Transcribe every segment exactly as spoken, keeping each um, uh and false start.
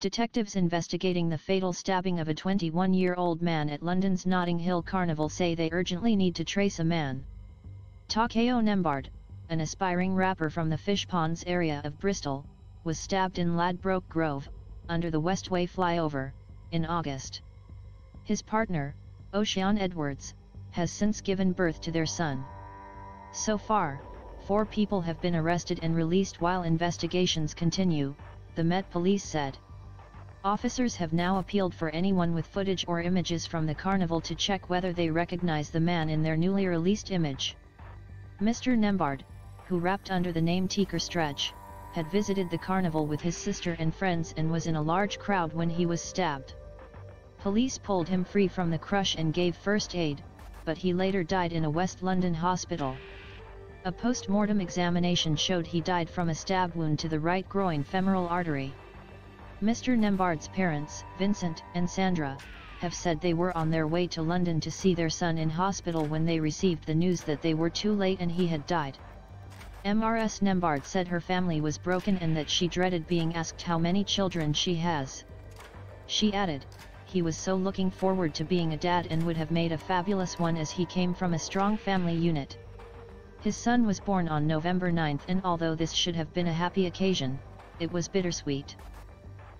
Detectives investigating the fatal stabbing of a twenty-one-year-old man at London's Notting Hill Carnival say they urgently need to trace a man. Takayo Nembhard, an aspiring rapper from the Fishponds area of Bristol, was stabbed in Ladbroke Grove, under the Westway flyover, in August. His partner, O'shian Edwards, has since given birth to their son. So far, four people have been arrested and released while investigations continue, the Met Police said. Officers have now appealed for anyone with footage or images from the carnival to check whether they recognize the man in their newly released image. Mister Nembhard, who rapped under the name Teaker Stretch, had visited the carnival with his sister and friends and was in a large crowd when he was stabbed. Police pulled him free from the crush and gave first aid, but he later died in a West London hospital. A post-mortem examination showed he died from a stab wound to the right groin femoral artery. Mister Nembhard's parents, Vincent and Sandra, have said they were on their way to London to see their son in hospital when they received the news that they were too late and he had died. Missus Nembhard said her family was broken and that she dreaded being asked how many children she has. She added, "He was so looking forward to being a dad and would have made a fabulous one as he came from a strong family unit." His son was born on November ninth, and although this should have been a happy occasion, it was bittersweet.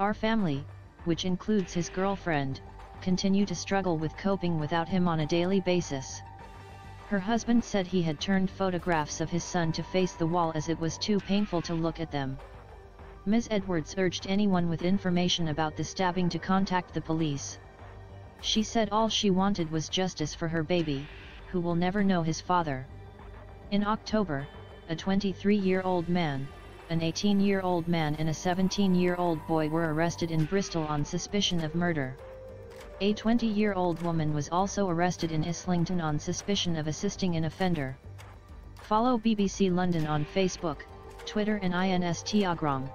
"Our family, which includes his girlfriend, continue to struggle with coping without him on a daily basis." Her husband said he had turned photographs of his son to face the wall as it was too painful to look at them. Miz Edwards urged anyone with information about the stabbing to contact the police. She said all she wanted was justice for her baby, who will never know his father. In October, a twenty-three-year-old man, an eighteen-year-old man and a seventeen-year-old boy were arrested in Bristol on suspicion of murder. A twenty-year-old woman was also arrested in Islington on suspicion of assisting an offender. Follow B B C London on Facebook, Twitter and Instagram.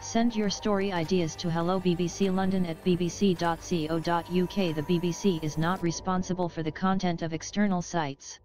Send your story ideas to hello b b c london at b b c dot co dot u k. The B B C is not responsible for the content of external sites.